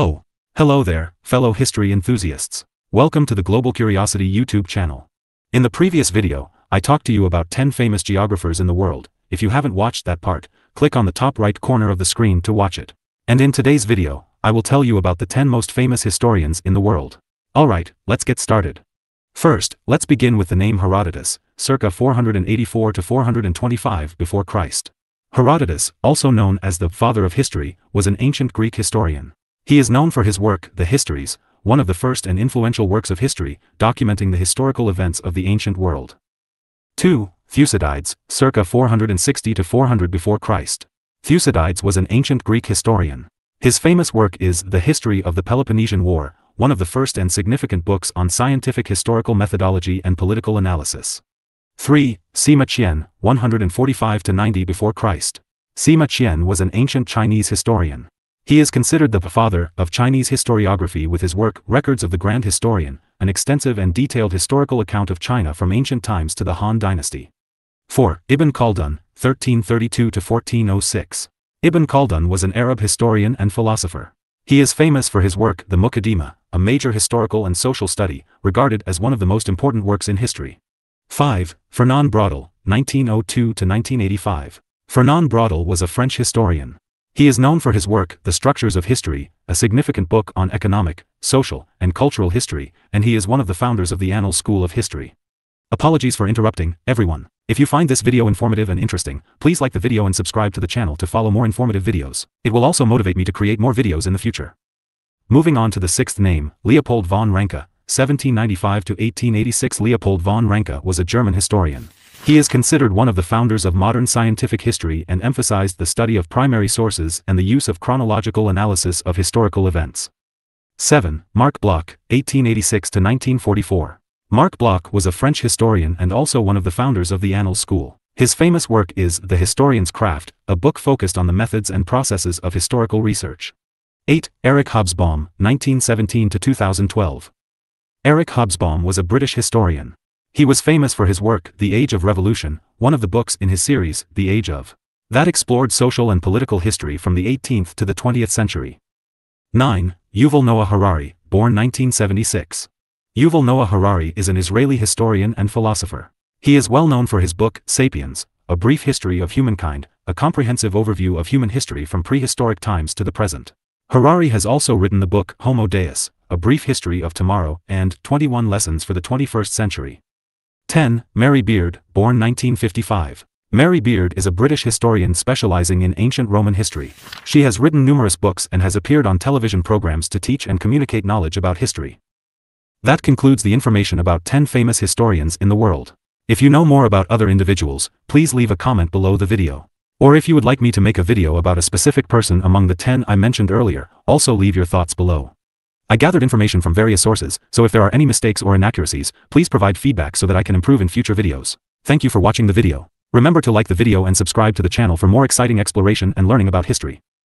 Oh, hello there, fellow history enthusiasts. Welcome to the Global Curiosity YouTube channel. In the previous video, I talked to you about 10 famous geographers in the world. If you haven't watched that part, click on the top right corner of the screen to watch it. And in today's video, I will tell you about the 10 most famous historians in the world. Alright, let's get started. First, let's begin with the name Herodotus, circa 484 to 425 before Christ. Herodotus, also known as the father of history, was an ancient Greek historian. He is known for his work, The Histories, one of the first and influential works of history, documenting the historical events of the ancient world. 2. Thucydides, circa 460 to 400 before Christ. Thucydides was an ancient Greek historian. His famous work is The History of the Peloponnesian War, one of the first and significant books on scientific historical methodology and political analysis. 3. Sima Qian, 145 to 90 before Christ. Sima Qian was an ancient Chinese historian. He is considered the father of Chinese historiography with his work Records of the Grand Historian, an extensive and detailed historical account of China from ancient times to the Han dynasty. 4. Ibn Khaldun, 1332 to 1406. Ibn Khaldun was an Arab historian and philosopher. He is famous for his work The Muqaddimah, a major historical and social study, regarded as one of the most important works in history. 5. Fernand Braudel, 1902 to 1985. Fernand Braudel was a French historian. He is known for his work The Structures of History, a significant book on economic, social, and cultural history, and he is one of the founders of the Annales School of History. Apologies for interrupting, everyone. If you find this video informative and interesting, please like the video and subscribe to the channel to follow more informative videos. It will also motivate me to create more videos in the future. Moving on to the sixth name, Leopold von Ranke, 1795 to 1886. Leopold von Ranke was a German historian. He is considered one of the founders of modern scientific history and emphasized the study of primary sources and the use of chronological analysis of historical events. 7. Marc Bloch, 1886 to 1944. Marc Bloch was a French historian and also one of the founders of the Annales School. His famous work is The Historian's Craft, a book focused on the methods and processes of historical research. 8. Eric Hobsbawm, 1917 to 2012. Eric Hobsbawm was a British historian. He was famous for his work, The Age of Revolution, one of the books in his series, The Age of, that explored social and political history from the 18th to the 20th century. 9. Yuval Noah Harari, born 1976. Yuval Noah Harari is an Israeli historian and philosopher. He is well known for his book, Sapiens, A Brief History of Humankind, a comprehensive overview of human history from prehistoric times to the present. Harari has also written the book, Homo Deus, A Brief History of Tomorrow, and 21 Lessons for the 21st Century. 10. Mary Beard, born 1955. Mary Beard is a British historian specializing in ancient Roman history. She has written numerous books and has appeared on television programs to teach and communicate knowledge about history. That concludes the information about 10 famous historians in the world. If you know more about other individuals, please leave a comment below the video. Or if you would like me to make a video about a specific person among the 10 I mentioned earlier, also leave your thoughts below. I gathered information from various sources, so if there are any mistakes or inaccuracies, please provide feedback so that I can improve in future videos. Thank you for watching the video. Remember to like the video and subscribe to the channel for more exciting exploration and learning about history.